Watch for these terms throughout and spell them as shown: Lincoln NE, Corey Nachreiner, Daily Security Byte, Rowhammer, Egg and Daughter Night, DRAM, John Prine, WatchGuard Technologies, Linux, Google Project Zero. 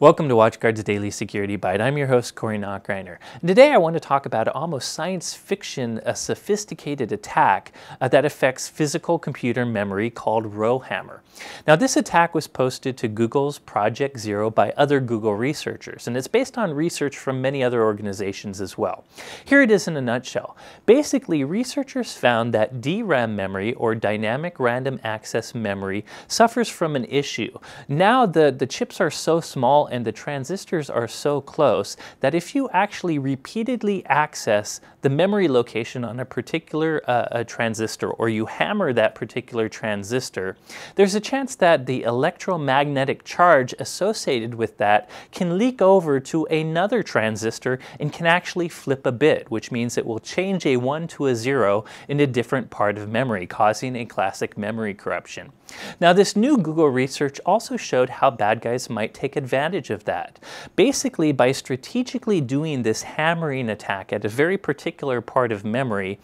Welcome to WatchGuard's Daily Security Bite. I'm your host, Corey Nachreiner. And today I want to talk about almost science fiction, a sophisticated attack that affects physical computer memory called Rowhammer. Now, this attack was posted to Google's Project Zero by other Google researchers, and it's based on research from many other organizations as well. Here it is in a nutshell. Basically, researchers found that DRAM memory, or dynamic random access memory, suffers from an issue. Now the chips are so small and the transistors are so close that if you actually repeatedly access the memory location on a particular transistor, or you hammer that particular transistor, there's a chance that the electromagnetic charge associated with that can leak over to another transistor and can actually flip a bit, which means it will change a 1 to a 0 in a different part of memory, causing a classic memory corruption. Now, this new Google research also showed how bad guys might take advantage of that. Basically, by strategically doing this hammering attack at a very particular part of memory,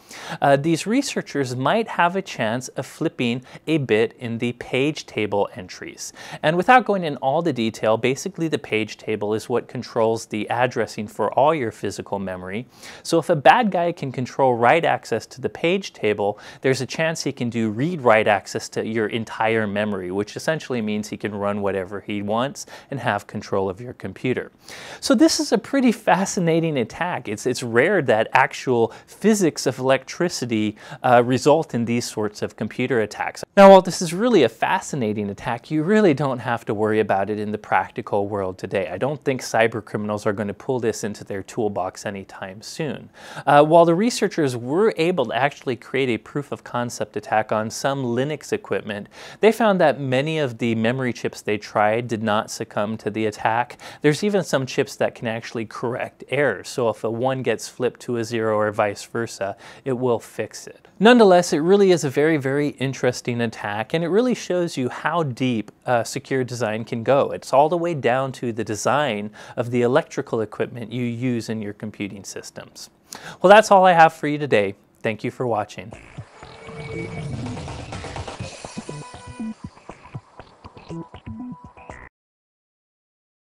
these researchers might have a chance of flipping a bit in the page table entries. And without going in all the detail, basically the page table is what controls the addressing for all your physical memory. So if a bad guy can control write access to the page table, there's a chance he can do read-write access to your entire memory, which essentially means he can run whatever he wants and have control of your computer. So this is a pretty fascinating attack. It's rare that actual physics of electricity result in these sorts of computer attacks. Now, while this is really a fascinating attack, you really don't have to worry about it in the practical world today. I don't think cyber criminals are going to pull this into their toolbox anytime soon. While the researchers were able to actually create a proof of concept attack on some Linux equipment, they found that many of the memory chips they tried did not succumb to the attack. There's even some chips that can actually correct errors, so if a 1 gets flipped to a 0 or vice versa, it will fix it. Nonetheless, it really is a very, very interesting attack, and it really shows you how deep secure design can go. It's all the way down to the design of the electrical equipment you use in your computing systems. Well, that's all I have for you today. Thank you for watching.